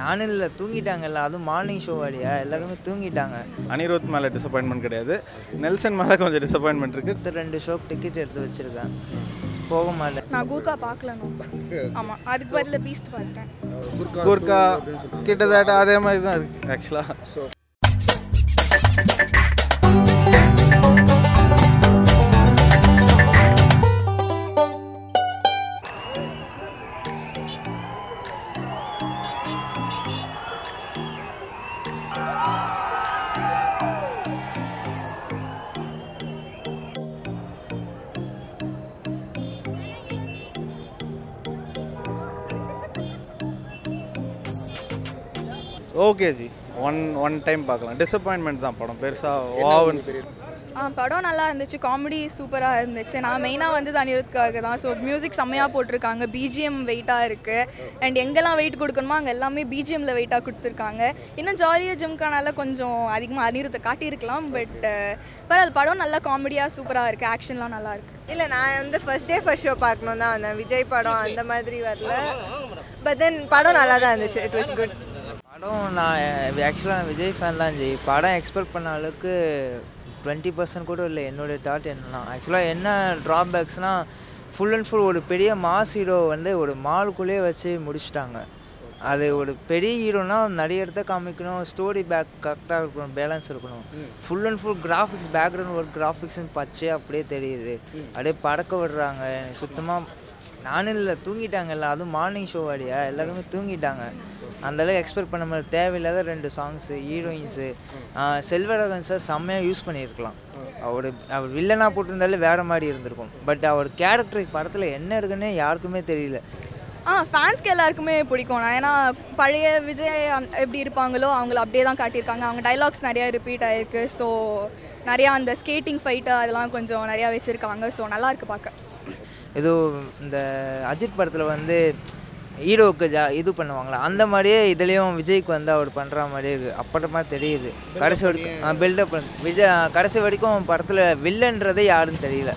நானும் இல்லை தூங்கிட்டாங்கல்ல, அதுவும் மார்னிங் ஷோ ஆடியா எல்லாருமே தூங்கிட்டாங்க. அனிருத் மேலே டிசப்பாயின்மெண்ட் கிடையாது, நெல்சன் மேலே கொஞ்சம் டிசப்பாயின்மெண்ட் இருக்குது. 2 ஷோக்கு டிக்கெட் எடுத்து வச்சுருக்கேன், போக மாட்டேன். நான் குர்கா பார்க்கலண்ணா. ஆமாம், அதுக்கு பதில் பீஸ்ட் பார்த்துட்டேன். குர்கா கிட்டத்தட்ட அதே மாதிரி தான் இருக்குது ஆக்சுவலாக. ஓகே ஜி, ஒன் டைம் பார்க்கலாம். டிசப்பாயின்மெண்ட் தான் படம், பெருசாக வாவன்னு தெரியுது. படம் நல்லா இருந்துச்சு, காமெடி சூப்பராக இருந்துச்சு. நான் மெயினாக வந்து அனிருத்காக தான். ஸோ மியூசிக் செம்மையாக போட்டிருக்காங்க, பிஜிஎம் வெயிட்டாக இருக்குது. அண்ட் எங்கெல்லாம் வெயிட் கொடுக்கணுமோ அங்கே எல்லாமே பிஜிஎம்மில் வெயிட்டாக கொடுத்துருக்காங்க. இன்னும் ஜாலியாக ஜிம்கானால கொஞ்சம் அதிகமாக அனிருத்தை காட்டியிருக்கலாம். பட் பரவாயில்ல, படம் நல்லா காமெடியாக சூப்பராக இருக்குது, ஆக்ஷன்லாம் நல்லா இருக்குது. இல்லை, நான் வந்து ஃபர்ஸ்ட் ஷோ பார்க்கணும் தான் வந்தேன். விஜய் படம் அந்த மாதிரி வரல, பட் தென் படம் நல்லா தான் இருந்துச்சு. It was good. படம் நான் ஆக்சுவலாக விஜய் ஃபேன் தான் ஜி. படம் எக்ஸ்பெக்ட் பண்ண அளவுக்கு 20% கூட இல்லை. என்னுடைய தாட் என்னன்னா, ஆக்சுவலாக என்ன ட்ராபேக்ஸ்னால் ஃபுல் அண்ட் ஃபுல் ஒரு பெரிய மாஸ் ஹீரோ வந்து ஒரு மாலுக்குள்ளேயே வச்சு முடிச்சுட்டாங்க. அது ஒரு பெரிய ஹீரோனா நிறைய இடத்த காமிக்கணும், ஸ்டோரி பேக் கரெக்டாக இருக்கணும், பேலன்ஸ் இருக்கணும். Full and full graphics, background work கிராஃபிக்ஸ்ன்னு பச்சே அப்படியே தெரியுது. அப்படியே பறக்க விடுறாங்க. எனக்கு சுத்தமாக நானும் இல்லை தூங்கிட்டாங்கல்ல, அதுவும் மார்னிங் ஷோ ஆடியா எல்லாருமே தூங்கிட்டாங்க. அந்தளவுக்கு எக்ஸ்பெக்ட் பண்ண மாதிரி தேவையில்லாத 2 சாங்ஸு, ஹீரோயின்ஸு. செல்வரகன் சார் செம்மையாக யூஸ் பண்ணியிருக்கலாம். அவர் வில்லனாக போட்டிருந்தாலே வேறு மாதிரி இருந்திருக்கும். பட் அவர் கேரக்டர் படத்தில் என்ன இருக்குன்னு யாருக்குமே தெரியல. ஃபேன்ஸ்க்கு எல்லாருக்குமே பிடிக்கும். ஏன்னா பழைய விஜய் எப்படி இருப்பாங்களோ அவங்கள அப்படியே தான் காட்டியிருக்காங்க. அவங்க டைலாக்ஸ் நிறையா ரிப்பீட் ஆகிருக்கு. ஸோ நிறையா அந்த ஸ்கேட்டிங் ஃபைட்டு அதெல்லாம் கொஞ்சம் நிறையா வச்சுருக்காங்க. ஸோ நல்லாயிருக்கு பார்க்க. ஏதோ இந்த அஜித் படத்தில் வந்து ஹீரோவுக்கு இது பண்ணுவாங்களா அந்த மாதிரியே இதுலேயும் விஜய்க்கு வந்து அவர் பண்ணுற மாதிரியே இருக்குது. அப்பட்டமா தெரியுது. கடைசி வரைக்கும் பில்டப் பண்ண விஜய் கடைசி வரைக்கும் படத்தில் வில்லன்றதே யாருன்னு தெரியல,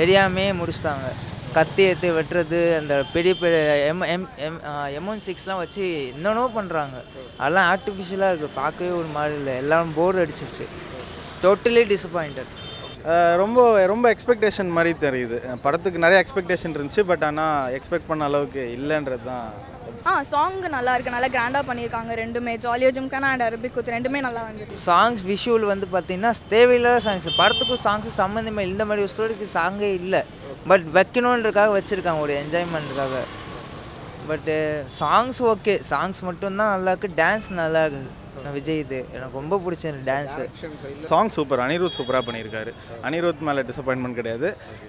தெரியாமையே முடிச்சுட்டாங்க. கத்தி எடுத்து வெட்டுறது, அந்த பெரிய பெரிய M16 வச்சு என்னென்னோ பண்ணுறாங்க. அதெல்லாம் ஆர்டிஃபிஷியலாக இருக்குது, பார்க்கவே ஒரு மாதிரி இல்லை. எல்லாம் போர் அடிச்சிருச்சு. Totally disappointed. ரொம்ப ரொம்ப எக்ஸ்பெக்டேஷன் மாதிரி தெரியுது. படத்துக்கு நிறைய எக்ஸ்பெக்டேஷன் இருந்துச்சு, பட் ஆனால் எக்ஸ்பெக்ட் பண்ண அளவுக்கு இல்லைன்றது தான். சாங் நல்லா இருக்குது, நல்லா கிராண்டாக பண்ணியிருக்காங்க. ரெண்டுமே ஜாலியோ ஜிம்கானா அண்ட் அரபிக் குத்து ரெண்டுமே நல்லா வந்துருக்கு. சாங்ஸ் விஷுவல் வந்து பார்த்தீங்கன்னா தேவையில்லாத சாங்ஸ். படத்துக்கும் சாங்ஸும் சம்மந்தமே. இந்த மாதிரி ஒரு ஸ்டோரிக்கு சாங்கே இல்லை, பட் வைக்கணுன்றக்காக வச்சுருக்காங்க, ஒரு என்ஜாய்மெண்ட்டுக்காக. பட்டு சாங்ஸ் ஓகே, சாங்ஸ் மட்டும்தான் நல்லாயிருக்கு. டான்ஸ் நல்லா இருக்குது விஜய், இது எனக்கு ரொம்ப பிடிச்ச டான்ஸு. சாங் சூப்பர், அனிருத் சூப்பராக பண்ணியிருக்காரு. அனிருத் மேலே டிசப்பாயின்மெண்ட் கிடையாது,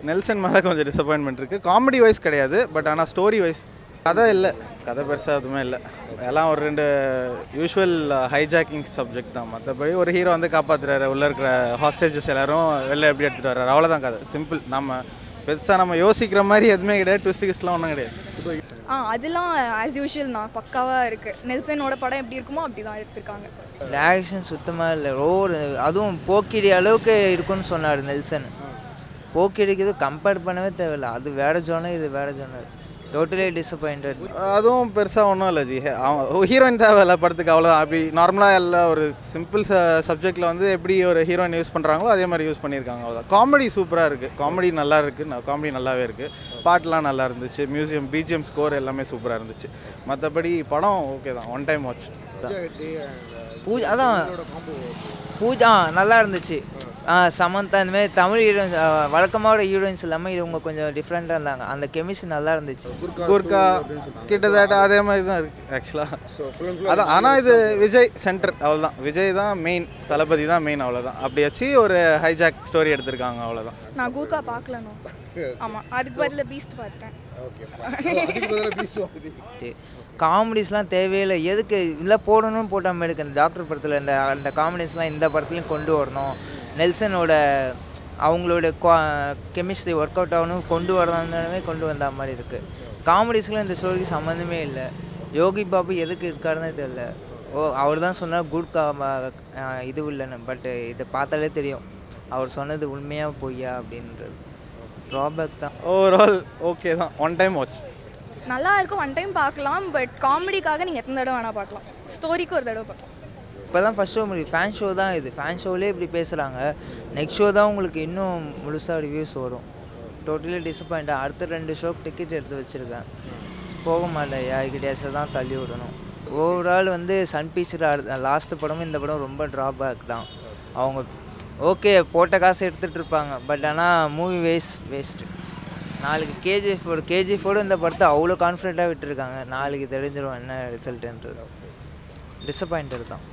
நெல்சன் மேலே கொஞ்சம் டிசப்பாயின்மெண்ட் இருக்குது. காமெடி வைஸ் கிடையாது, பட் ஆனால் ஸ்டோரி வைஸ் கதை இல்லை, கதை பெருசாக எதுவுமே இல்லை. எல்லாம் ஒரு 2 யூஷுவல் ஹைஜாக்கிங் சப்ஜெக்ட் தான். மற்றபடி ஒரு ஹீரோ வந்து காப்பாற்றுறாரு, உள்ளே இருக்கிற ஹாஸ்டேஜஸ் எல்லோரும் வெளில எப்படி எடுத்துகிட்டு வர்றாரு, அவ்வளோதான் கதை. சிம்பிள், நம்ம பெருசாக நம்ம யோசிக்கிற மாதிரி எதுவுமே கிடையாது. ட்விஸ்ட்லாம் ஒன்றும் கிடையாது. அதெல்லாம் ஆஸ் யூஷுவல் நான் பக்காவாக இருக்குது. நெல்சனோட படம் எப்படி இருக்குமோ அப்படி தான் எடுத்துருக்காங்க. டைரக்ஷன் சுத்தமாக இல்லை. அதுவும் போக்கிடி அளவுக்கு இருக்குன்னு சொன்னார் நெல்சன். போக்கிடிக்கு இது கம்பேர் பண்ணவே தேவையில்லை. அது வேறு ஜோனர், இது வேறு ஜோனர். Totally disappointed. அதுவும் பெருசாக ஒன்றும் இல்லை ஜி. ஹீரோயின் தேவையில்லை படத்துக்கு, அவ்வளோதான். அப்படி நார்மலாக எல்லா ஒரு சிம்பிள் சப்ஜெக்டில் வந்து எப்படி ஒரு ஹீரோயின் யூஸ் பண்ணுறாங்களோ அதே மாதிரி யூஸ் பண்ணியிருக்காங்க, அவ்வளோதான். காமெடி சூப்பராக இருக்குது, காமெடி நல்லா இருக்குது, காமெடி நல்லாவே இருக்குது. பாட்டெலாம் நல்லா இருந்துச்சு, மியூசியம் பிஜிஎம் ஸ்கோர் எல்லாமே சூப்பராக இருந்துச்சு. மற்றபடி படம் ஓகே தான், ஒன் டைம் வாட்ச். அதான் பூஜா நல்லா இருந்துச்சு. சமந்தா இந்த மாதிரி தமிழ் ஹீரோயின்ஸ், வழக்கமாக ஹீரோயின்ஸ் இல்லாமல் இவங்க கொஞ்சம் டிஃப்ரெண்ட்டாக இருந்தாங்க. அந்த கெமிஸ்ட்ரி நல்லா இருந்துச்சு. குர்கா கிட்டத்தட்ட அதே மாதிரி தான் இருக்குது ஆக்சுவலாக. அதான், ஆனால் இது விஜய் சென்டர், அவ்வளோதான். விஜய் தான் மெயின், தளபதி தான் மெயின், அவ்வளோதான். அப்படியாச்சு ஒரு ஹைஜாக் ஸ்டோரி எடுத்திருக்காங்க, அவ்வளோதான். நான் குர்கா பார்க்கலண்ணா. ஆமாம், அதுக்கு பதில் பீஸ்ட் பார்த்துட்டேன். காமெடிஸ்லாம் தேவையில்லை, எதுக்கு இல்லை போடணும்னு போட்டாமல் இருக்குது. இந்த டாக்டர் படத்தில் இந்த அந்த காமெடிஸ்லாம் இந்த படத்துலையும் கொண்டு வரணும். நெல்சனோட அவங்களோட கெமிஸ்ட்ரி ஒர்க் அவுட் ஆகணும் கொண்டு வரதானே கொண்டு வந்த மாதிரி இருக்குது. காமெடிஸ்லாம் இந்த ஸ்டோரிக்கு சம்மந்தமே இல்லை. யோகி பாபு எதுக்கு இருக்காருன்னு தெரியல. அவர் தான் சொன்னார் குர்கா இது இல்லைன்னு, பட்டு இதை பார்த்தாலே தெரியும் அவர் சொன்னது உண்மையாக பொய்யா அப்படின்றது. ட்ராபேக் தான். ஓவரால் ஓகே தான், one time watch. Nalla one time paakalam, but comedy kaga neenga ethana thadava ana paakalam. Story ku or thadava paakalam. Ipadhaan first show mudhi fan show dhaan idhu. Fan show le ipdi pesraanga. Next show dhaan ungalku innum mulusa reviews varum. Totally disappointed. Arthur rendu show ticket eduthu vechirukken. Pogamala yaagi desa dhaan thalli udanum. Overall vande Sun Piece last padam indha padam romba drawback dhaan. Avanga okay pota kaas eduthittu irupanga but ana movie waste. நாளைக்கு KGF4 இந்த படுத்து அவ்வளோ கான்ஃபிடென்ட்டாக விட்டுருக்காங்க நாளைக்கு தெரிஞ்சிடும் என்ன ரிசல்ட்டுன்றது disappointed தான்